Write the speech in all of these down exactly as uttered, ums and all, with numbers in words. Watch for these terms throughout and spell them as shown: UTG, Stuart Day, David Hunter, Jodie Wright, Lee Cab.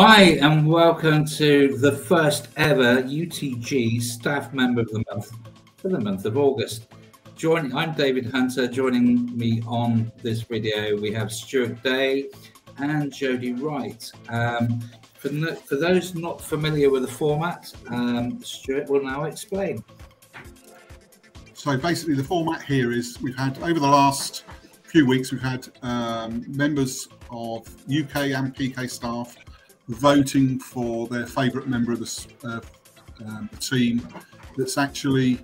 Hi, and welcome to the first ever U T G Staff Member of the Month for the month of August. Join, I'm David Hunter. Joining me on this video, we have Stuart Day and Jodie Wright. Um, for, no, for those not familiar with the format, um, Stuart will now explain. So basically the format here is we've had, over the last few weeks, we've had um, members of U K and P K staff voting for their favourite member of the uh, um, team that's actually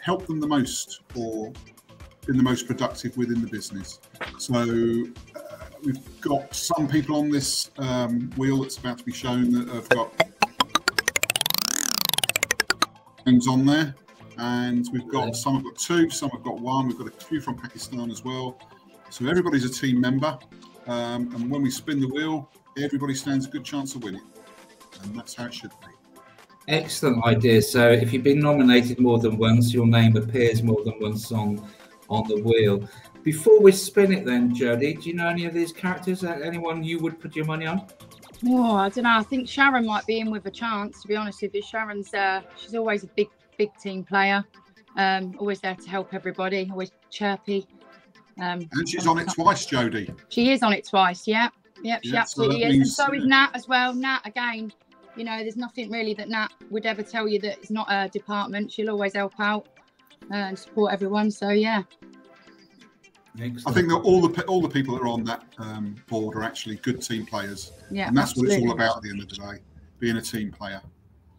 helped them the most or been the most productive within the business. So uh, we've got some people on this um, wheel that's about to be shown that have got things on there, and we've got some have got two, some have got one. We've got a few from Pakistan as well. So everybody's a team member, um, and when we spin the wheel, everybody stands a good chance of winning, and that's how it should be. Excellent idea. So if you've been nominated more than once, your name appears more than once on on the wheel. Before we spin it then, Jodie, do you know any of these characters? Anyone you would put your money on? Oh, I don't know. I think Sharon might be in with a chance, to be honest with you. Sharon's uh, she's always a big, big team player. Um, always there to help everybody, always chirpy. Um, and she's on it twice, Jodie. She is on it twice, yeah. Yep, she yeah, absolutely so is. Means, and so is Nat as well. Nat, again, you know, there's nothing really that Nat would ever tell you that it's not her department. She'll always help out uh, and support everyone. So, yeah. Excellent. I think that all the all the people that are on that um, board are actually good team players. Yeah, and that's absolutely what it's all about at the end of the day, being a team player.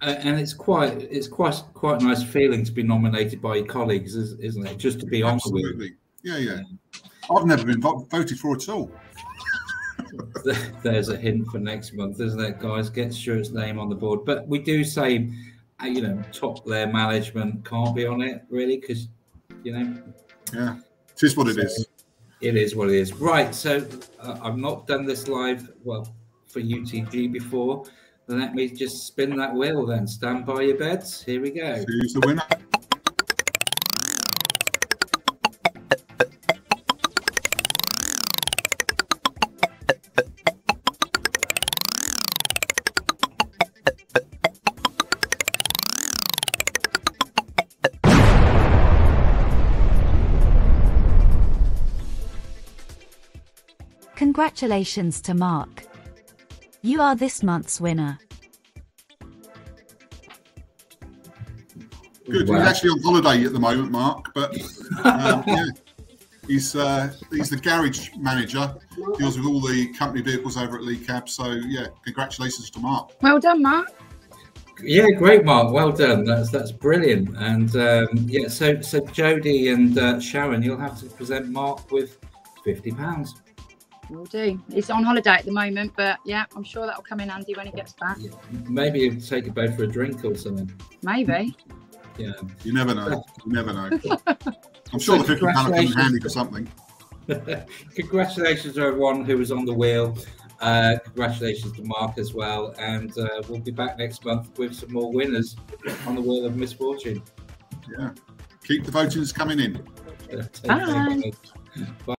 Uh, and it's quite it's quite quite a nice feeling to be nominated by your colleagues, isn't it? Just to be on. Absolutely. Yeah, yeah, yeah. I've never been vo voted for at all. There's a hint for next month, isn't it, guys? Get Stuart's name on the board. But we do say, you know, top layer management can't be on it, really, because, you know. Yeah, it is what it is. It is what it is. Right, so uh, I've not done this live, well, for U T G before. Let me just spin that wheel then. Stand by your beds. Here we go. Who's the winner? Congratulations to Mark. You are this month's winner. Good. Wow. He's actually on holiday at the moment, Mark, but um, yeah, he's uh, he's the garage manager. Deals with all the company vehicles over at Lee Cab. So yeah, congratulations to Mark. Well done, Mark. Yeah, great, Mark. Well done. That's that's brilliant. And um, yeah, so so Jodie and uh, Sharon, you'll have to present Mark with fifty pounds. Will do. It's on holiday at the moment, but yeah, I'm sure that'll come in handy when he gets back. Yeah. Maybe you'll take it both for a drink or something. Maybe. Yeah. You never know. You never know. I'm sure so the fifty pound will come in handy for something. Congratulations to everyone who was on the wheel. Uh, congratulations to Mark as well. And uh, we'll be back next month with some more winners on the wheel of misfortune. Yeah. Keep the votings coming in. Bye. Bye.